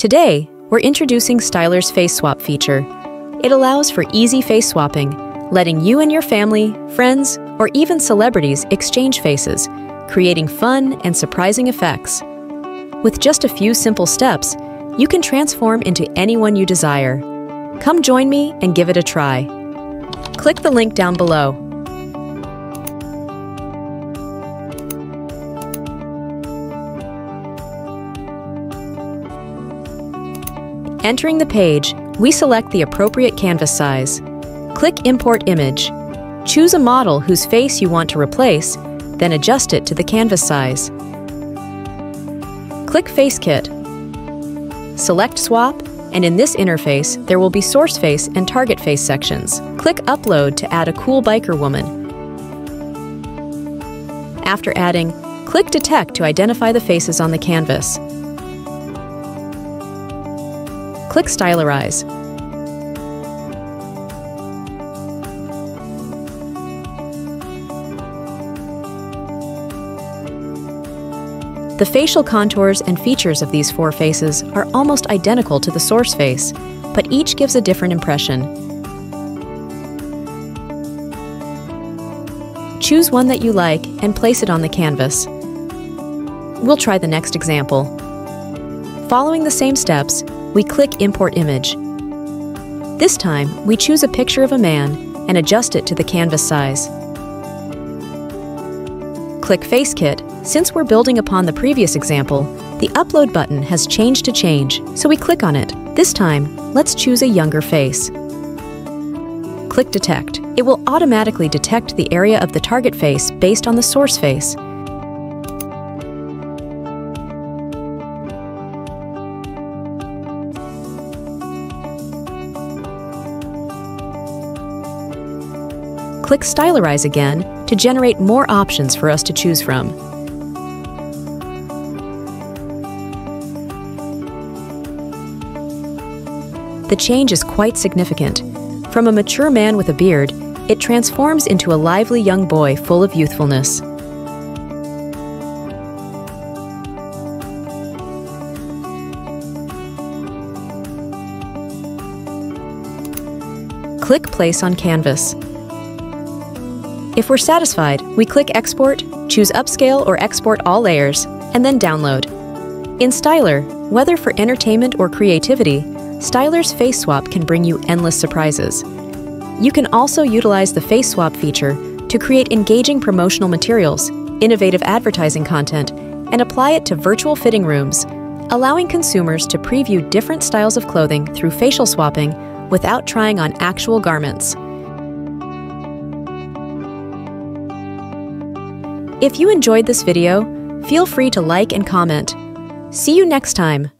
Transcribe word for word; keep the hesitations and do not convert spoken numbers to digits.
Today, we're introducing Stylar's Face Swap feature. It allows for easy face swapping, letting you and your family, friends, or even celebrities exchange faces, creating fun and surprising effects. With just a few simple steps, you can transform into anyone you desire. Come join me and give it a try. Click the link down below. Entering the page, we select the appropriate canvas size. Click Import Image. Choose a model whose face you want to replace, then adjust it to the canvas size. Click Face Kit. Select Swap, and in this interface, there will be Source Face and Target Face sections. Click Upload to add a cool biker woman. After adding, click Detect to identify the faces on the canvas. Click Stylarize. The facial contours and features of these four faces are almost identical to the source face, but each gives a different impression. Choose one that you like and place it on the canvas. We'll try the next example. Following the same steps, we click Import Image. This time, we choose a picture of a man and adjust it to the canvas size. Click Face Kit. Since we're building upon the previous example, the Upload button has changed to Change, so we click on it. This time, let's choose a younger face. Click Detect. It will automatically detect the area of the target face based on the source face. Click Stylarize again to generate more options for us to choose from. The change is quite significant. From a mature man with a beard, it transforms into a lively young boy full of youthfulness. Click Place on Canvas. If we're satisfied, we click Export, choose Upscale or Export All Layers, and then Download. In Stylar, whether for entertainment or creativity, Stylar's Face Swap can bring you endless surprises. You can also utilize the Face Swap feature to create engaging promotional materials, innovative advertising content, and apply it to virtual fitting rooms, allowing consumers to preview different styles of clothing through facial swapping without trying on actual garments. If you enjoyed this video, feel free to like and comment. See you next time!